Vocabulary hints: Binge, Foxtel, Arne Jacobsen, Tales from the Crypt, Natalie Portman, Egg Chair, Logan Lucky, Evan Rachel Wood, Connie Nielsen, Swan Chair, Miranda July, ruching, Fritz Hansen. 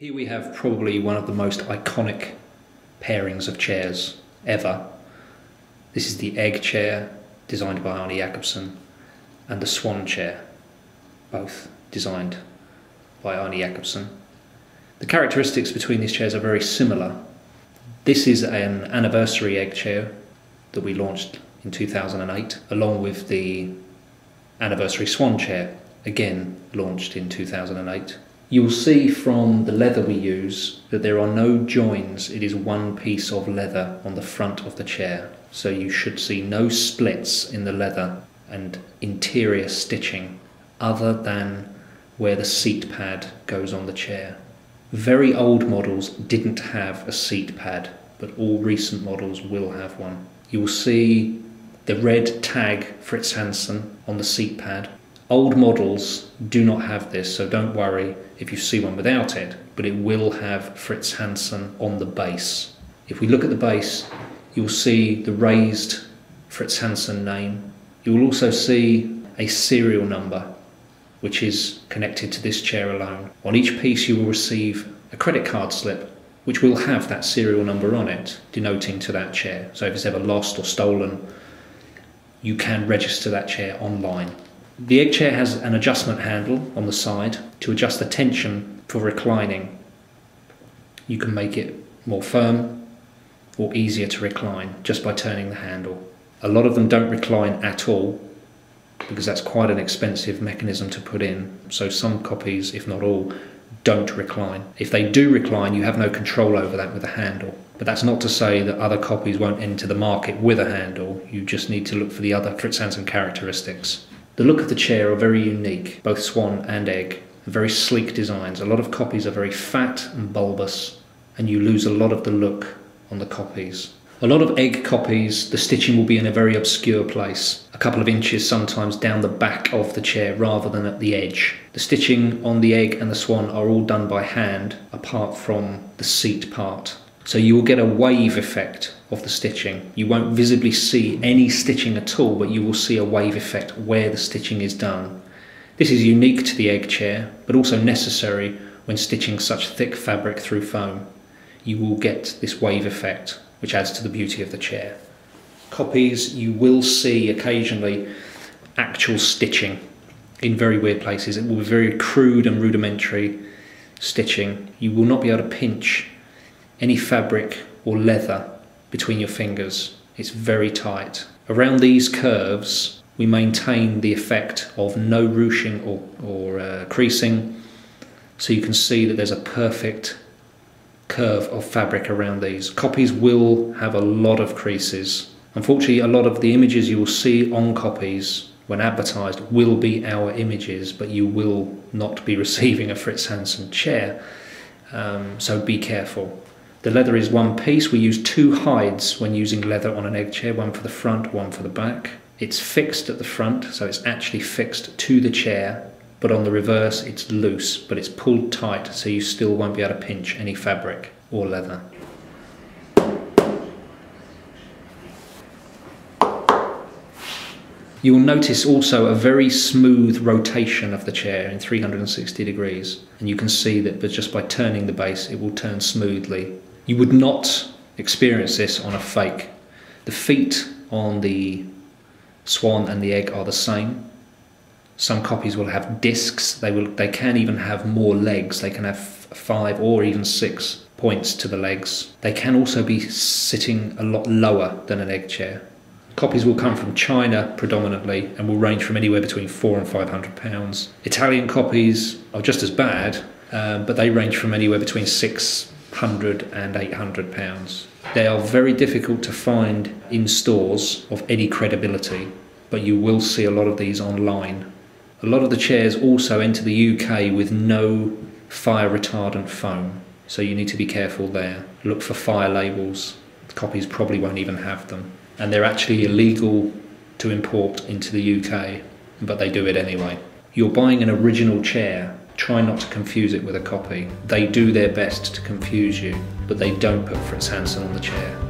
Here we have probably one of the most iconic pairings of chairs ever. This is the egg chair, designed by Arne Jacobsen, and the swan chair, both designed by Arne Jacobsen. The characteristics between these chairs are very similar. This is an anniversary egg chair that we launched in 2008, along with the anniversary swan chair, again launched in 2008. You'll see from the leather we use that there are no joins. It is one piece of leather on the front of the chair. So you should see no splits in the leather and interior stitching other than where the seat pad goes on the chair. Very old models didn't have a seat pad, but all recent models will have one. You will see the red tag Fritz Hansen on the seat pad. Old models do not have this, so don't worry if you see one without it, but it will have Fritz Hansen on the base. If we look at the base, you'll see the raised Fritz Hansen name. You will also see a serial number, which is connected to this chair alone. On each piece you will receive a credit card slip, which will have that serial number on it, denoting to that chair. So if it's ever lost or stolen, you can register that chair online. The egg chair has an adjustment handle on the side to adjust the tension for reclining. You can make it more firm or easier to recline just by turning the handle. A lot of them don't recline at all because that's quite an expensive mechanism to put in. So some copies, if not all, don't recline. If they do recline, you have no control over that with a handle. But that's not to say that other copies won't enter the market with a handle. You just need to look for the other Fritz Hansen characteristics. The look of the chair are very unique, both swan and egg. Very sleek designs. A lot of copies are very fat and bulbous, and you lose a lot of the look on the copies. A lot of egg copies, the stitching will be in a very obscure place, a couple of inches sometimes down the back of the chair rather than at the edge. The stitching on the egg and the swan are all done by hand, apart from the seat part. So you will get a wave effect of the stitching. You won't visibly see any stitching at all, but you will see a wave effect where the stitching is done. This is unique to the egg chair, but also necessary when stitching such thick fabric through foam. You will get this wave effect, which adds to the beauty of the chair. Copies, you will see occasionally actual stitching in very weird places. It will be very crude and rudimentary stitching. You will not be able to pinch any fabric or leather between your fingers. It's very tight. Around these curves, we maintain the effect of no ruching or creasing, so you can see that there's a perfect curve of fabric around these. Copies will have a lot of creases. Unfortunately, a lot of the images you will see on copies when advertised will be our images, but you will not be receiving a Fritz Hansen chair, so be careful. The leather is one piece. We use two hides when using leather on an egg chair, one for the front, one for the back. It's fixed at the front, so it's actually fixed to the chair, but on the reverse it's loose, but it's pulled tight, so you still won't be able to pinch any fabric or leather. You will notice also a very smooth rotation of the chair in 360 degrees, and you can see that just by turning the base it will turn smoothly. You would not experience this on a fake. The feet on the swan and the egg are the same. Some copies will have discs. They can even have more legs. They can have 5 or even 6 points to the legs. They can also be sitting a lot lower than an egg chair. Copies will come from China predominantly and will range from anywhere between £400 and £500. Italian copies are just as bad, but they range from anywhere between £600 and £800. They are very difficult to find in stores of any credibility, but you will see a lot of these online. A lot of the chairs also enter the UK with no fire retardant foam, so you need to be careful there. Look for fire labels. Copies probably won't even have them, and they're actually illegal to import into the UK, but they do it anyway. You're buying an original chair. Try not to confuse it with a copy. They do their best to confuse you, but they don't put Fritz Hansen on the chair.